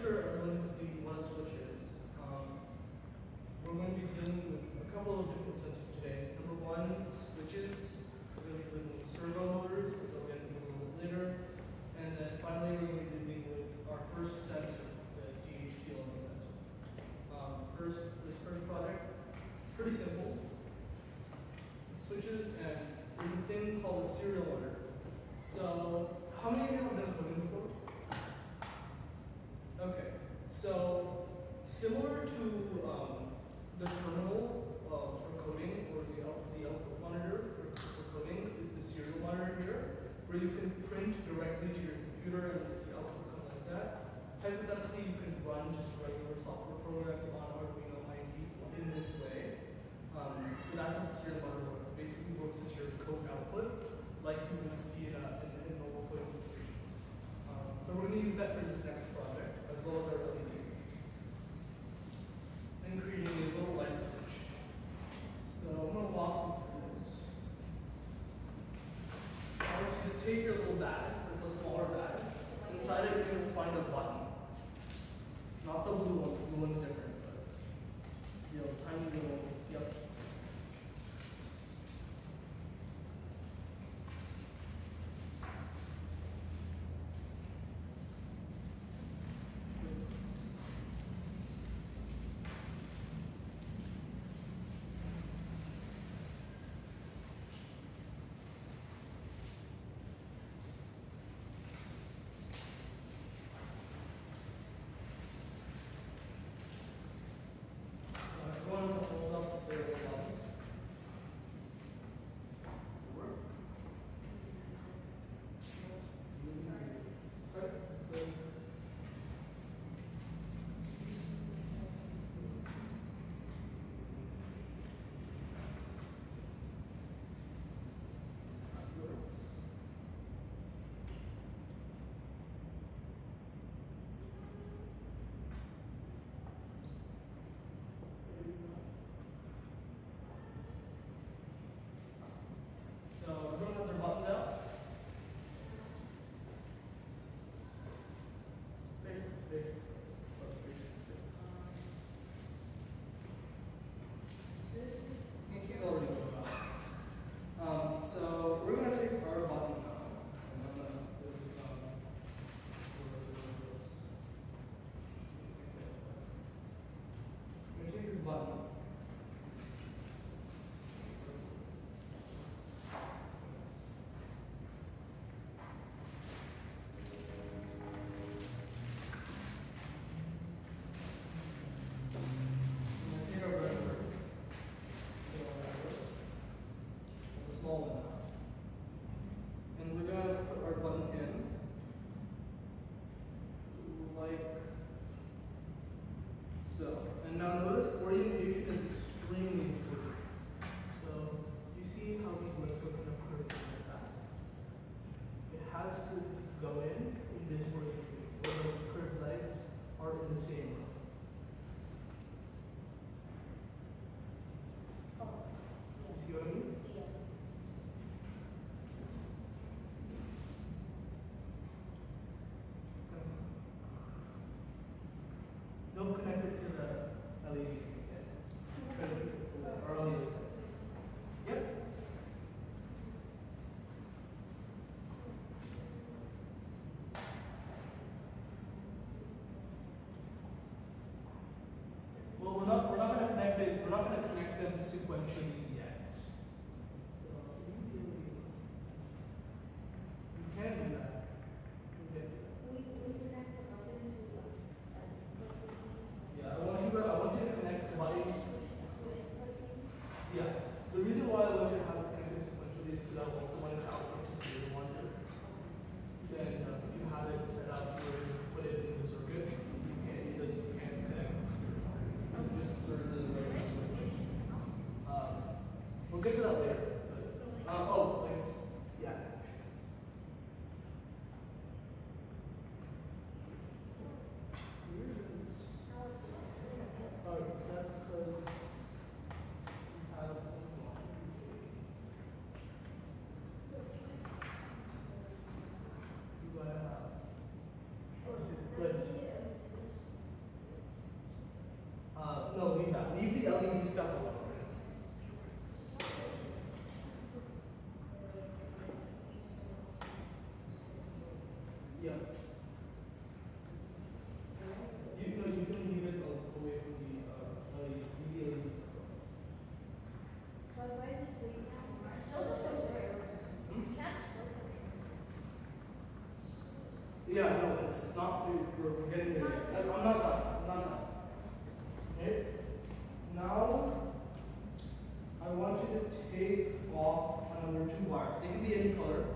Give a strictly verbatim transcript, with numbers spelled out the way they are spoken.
pretty sure everyone has seen what a switch is. Um, we're going to be dealing with a couple of different sensors today. Number one, switches. We're going to be dealing with servo motors, which I'll get into a little bit later. And then finally, we're going to be dealing with our first sensor, the D H T eleven sensor. Um, first, this first product, pretty simple. Switches, and there's a thing called a serial order. So, how many of you have done coding before? Okay, so similar to um, the terminal uh, for coding, or the output, the output monitor for, for coding, is the serial monitor here, where you can print directly to your computer and see output come like that. Hypothetically, you can run just regular software programs on Arduino I D E in this way. Um, so that's how the serial monitor works. Basically, works as your code output, like you would see in a in, in normal coding applications. Um, so we're going to use that for this next project, as well as our L E D, and creating a little light switch. So I'm going to walk through this. I want you to take your little bag, your little smaller bag. Inside it, you're going to find a button. Not the blue one. The blue one's different, but you know, tiny little one. Yep. So everyone has their buttons out. Big, big, big, big. He's already going out. Um, so we're going to take our button out. And I'm going to put this on. We're going to take this button out. And now notice orientation is extremely important. So you see how these legs open up curves like that. It has to go in in this orientation, where the curved legs are in the same row. You see what I mean? Don't connect it to the L E D yet. Or at least. Yep. Well, we're not we're not gonna connect it, we're not gonna connect them sequentially yet. So you can do that. Yeah, the reason why I wanted to have it connected sequentially is because I also wanted the output to see the monitor. Then uh, if you have it set up where you put it in the circuit, you can, it doesn't, you can't connect. Just sort of the regular switch. Um, Yeah. You know, you can leave it away from the uh, real. By the way, this week, so doesn't Cats still Yeah, no, it's not. You're forgetting it. I'm not that. It's not that. Okay? Now, I want you to take off another two wires. They can be any color.